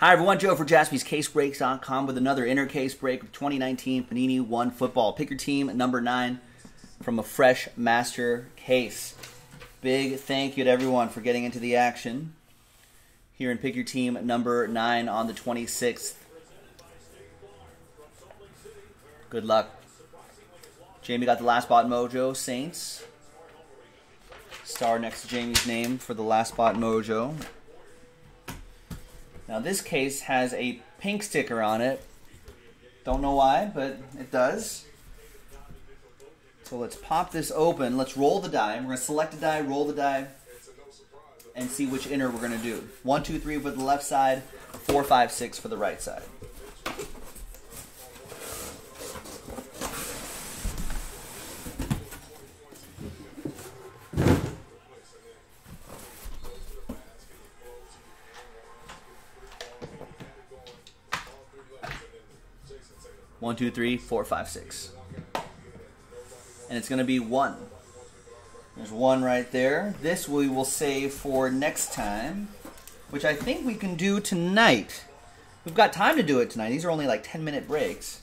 Hi everyone, Joe for Jaspy's CaseBreaks.com with another inner case break of 2019 Panini One football. Pick your team, number 9, from a fresh master case. Big thank you to everyone for getting into the action here in Pick Your Team, number 9 on the 26th. Good luck. Jamie got the last spot mojo, Saints. Star next to Jamie's name for the last spot mojo. Now this case has a pink sticker on it. Don't know why, but it does. So let's pop this open. Let's roll the die. We're going to select a die, roll the die, and see which inner we're going to do. 1, 2, 3 for the left side, 4, 5, 6 for the right side. One, two, three, four, five, six. And it's going to be 1. There's 1 right there. This we will save for next time, which I think we can do tonight. We've got time to do it tonight. These are only like 10-minute breaks.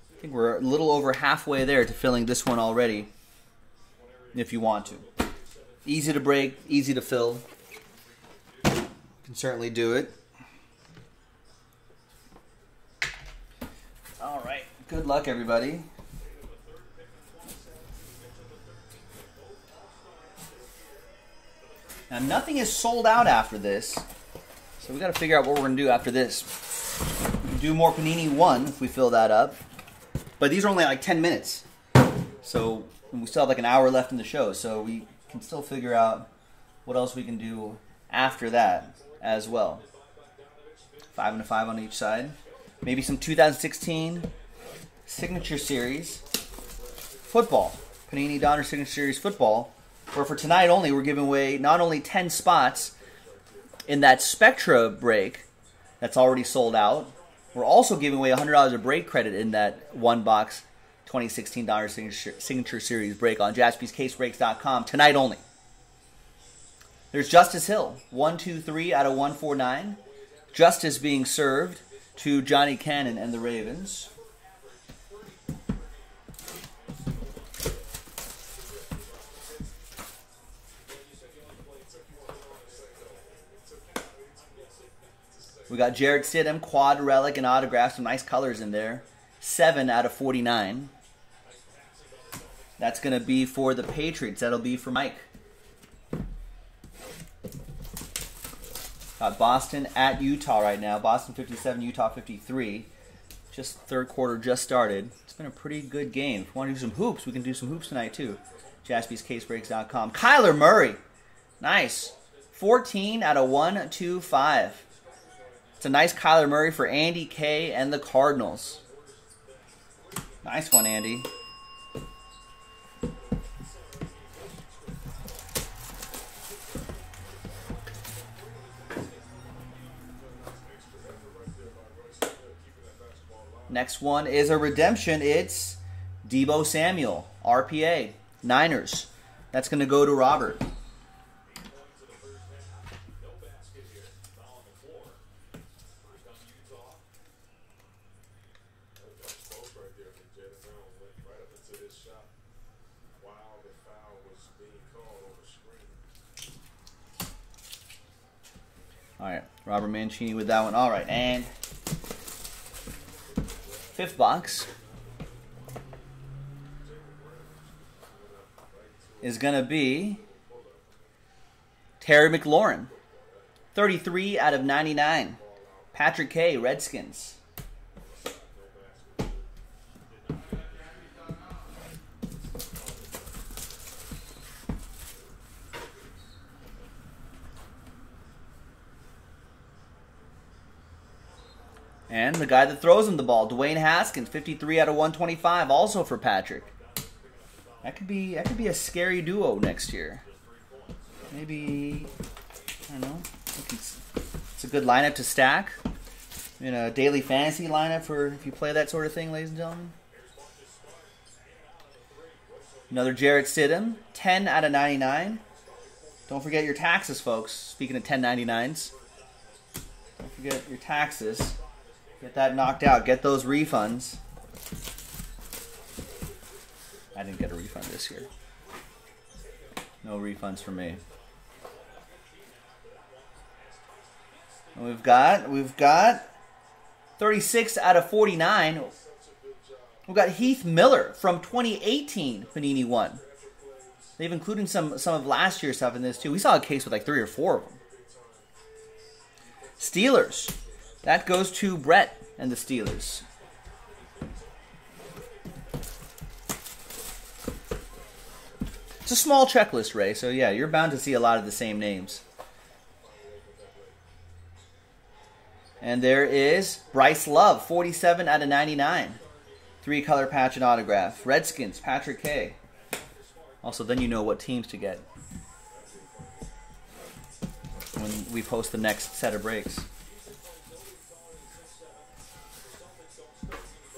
I think we're a little over halfway there to filling this one already, if you want to. Easy to break, easy to fill. Can certainly do it. All right. Good luck, everybody. Now, nothing is sold out after this, so we got to figure out what we're going to do after this. We can do more Panini One if we fill that up, but these are only like 10 minutes, so and we still have like an hour left in the show, so we can still figure out what else we can do after that as well. 5 and a 5 on each side. Maybe some 2016 Signature Series football. Panini Donner Signature Series football. Where for tonight only, we're giving away not only 10 spots in that Spectra break that's already sold out, we're also giving away $100 of break credit in that one-box 2016 Donner Signature Series break on JaspysCaseBreaks.com tonight only. There's Justice Hill, 123 out of 149. Justice being served to Johnny Cannon and the Ravens. We got Jarrett Stidham, quad relic and autograph, some nice colors in there. 7 out of 49. That's going to be for the Patriots. That'll be for Mike. Boston at Utah right now. Boston 57, Utah 53. Just third quarter just started. It's been a pretty good game. If you want to do some hoops, we can do some hoops tonight too. JaspysCaseBreaks.com. Kyler Murray. Nice. 14 out of 125. It's a nice Kyler Murray for Andy K and the Cardinals. Nice one, Andy. Next one is a redemption. It's Debo Samuel, RPA, Niners. That's going to go to Robert. All right, Robert Mancini with that one. All right, and 5th box is going to be Terry McLaurin, 33 out of 99. Patrick K, Redskins. And the guy that throws him the ball, Dwayne Haskins, 53 out of 125, also for Patrick. That could be a scary duo next year. Maybe, I don't know. It's a good lineup to stack in a daily fantasy lineup for if you play that sort of thing, ladies and gentlemen. Another Jarrett Stidham, 10 out of 99. Don't forget your taxes, folks. Speaking of 1099s, don't forget your taxes. Get that knocked out. Get those refunds. I didn't get a refund this year. No refunds for me. And we've got 36 out of 49. We've got Heath Miller from 2018 Panini One. They've included some of last year's stuff in this too. We saw a case with like 3 or 4 of them. Steelers. That goes to Brett and the Steelers. It's a small checklist, Ray, so yeah, you're bound to see a lot of the same names. And there is Bryce Love, 47 out of 99. 3-color patch and autograph. Redskins, Patrick K. Also, then you know what teams to get when we post the next set of breaks.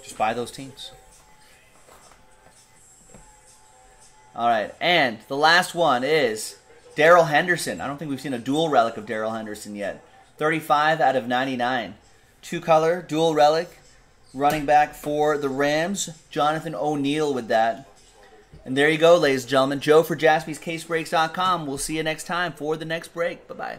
Just buy those teams. All right, and the last one is Daryl Henderson. I don't think we've seen a dual relic of Daryl Henderson yet. 35 out of 99. 2-color, dual relic, running back for the Rams. Jonathan O'Neill with that. And there you go, ladies and gentlemen. Joe for JaspysCaseBreaks.com. We'll see you next time for the next break. Bye-bye.